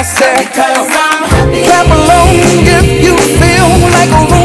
I said, 'cause I'm happy. Clap along if you feel like a